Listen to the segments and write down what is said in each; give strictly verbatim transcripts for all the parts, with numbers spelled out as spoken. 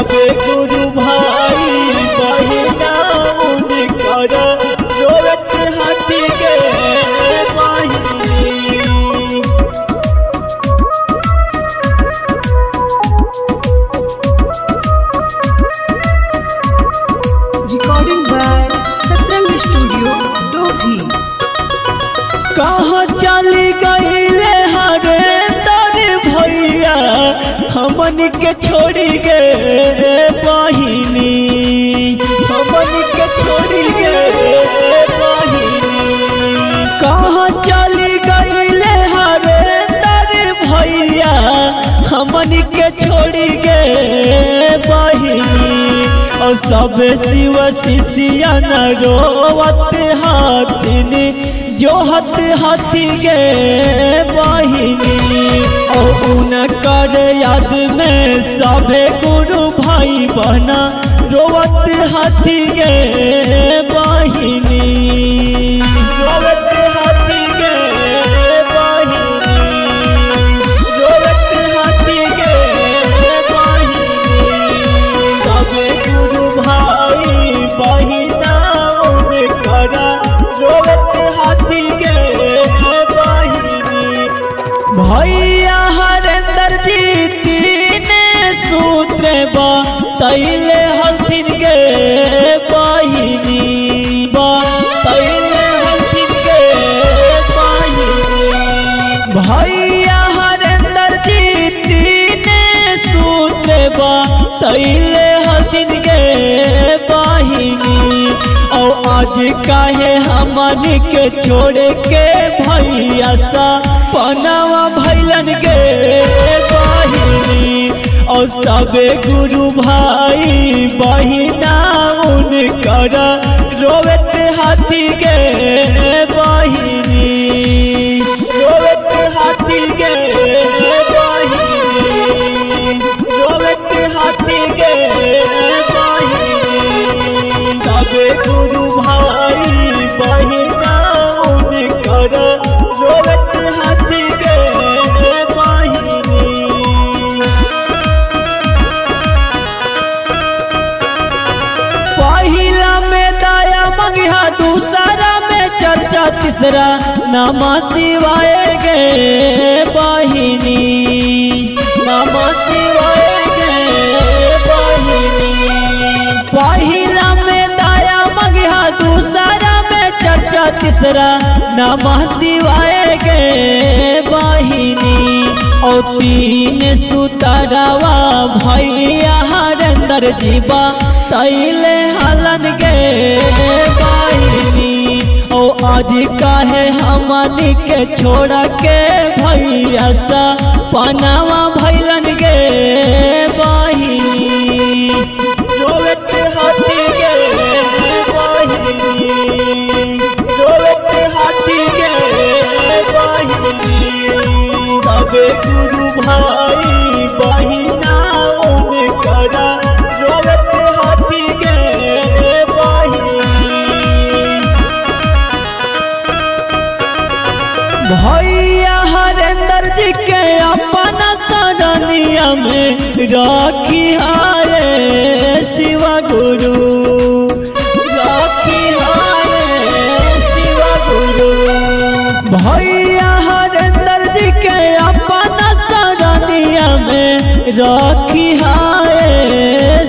सबे गुरु भाई बहिनामुनि कर जोरत हटी के माही। Recording by Satrang studio Dobhi. कहाँ चली गई रे हरिंद्र भैया हमन के छोड़ी गे रे बहिनी, हमन के छोड़ी गे रे बहिनी। कहाँ चली गई रे हरिंद्र भैया हमन के छोड़ी गे बहिनी। और सबे शिव शिष्या न रोवत हाथिनी जोहत हाथी गे बहिनी। और उनकर याद में सबे गुरु भाई बहना रोवत हाथी गे बहिनी, रोवत हाथी गे बहिनी, रोवत हाथी गे बहिनी। सबे गुरु भाई बहिना उनकरा रोवत हाथी गे बहिनी। भैया हरिंदर जी तीन सूत्र बतैले हथिन गे बहिनी, बतैले हथिन गे बहिनी। भैया हरिंदर जी तीन सूत्र बतैले हथिन गे बहिनी। और आज काहे हमन के छोड़ के भैया सा पनावा भैलन गे बहिनी। और सबे गुरु भाई बहिना उनकर रोवत हाथी गे बहिनी, रोवत हाथी गे बहिनी, रोवत हाथी गे बहिनी। सबे गुरु भाई बहिना उनकर जोरत हाथी गे बहिनी। पहिला में दया मंगिहा, दूसरा में चर्चा, तीसरा नमा शिवाय गे बहिनी, नमा शिवाय गे बहिनी। पहिला में दया मंगिहा, दूसरा में चर्चा, तीसरा नमः शिवाय गे बहिनी। और तीन सुतरावा भैया हरिंदर जीवा तैले हलन गे बहिनी। और आज काहे हमन के छोड़ के भैया सा पनावा भैलन गे बहिनी, जोरत हाथी गे बहिनी, जोरत हाथी गे बहिनी। सबे गुरु भाई बहिना उनकर जोरत हाथी गे बहिनी। भैया हरिंदर जी के अपना शरणिया में राखी हारे शिव गुरु, राखी हारे शिव गुरु। भैया हरिंदर जी के अपना शरणिया में राखी हारे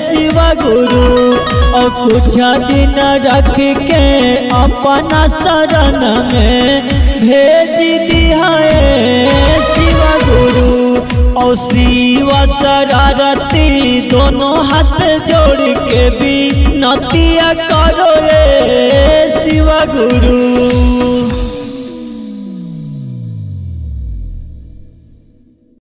शिव गुरु। और कुछ दिन रख के अपना शरण में भेज दिया शिव गुरु। और शिव शरारती दोनों हाथ जोड़ के भी नतिया करो शिव गुरु।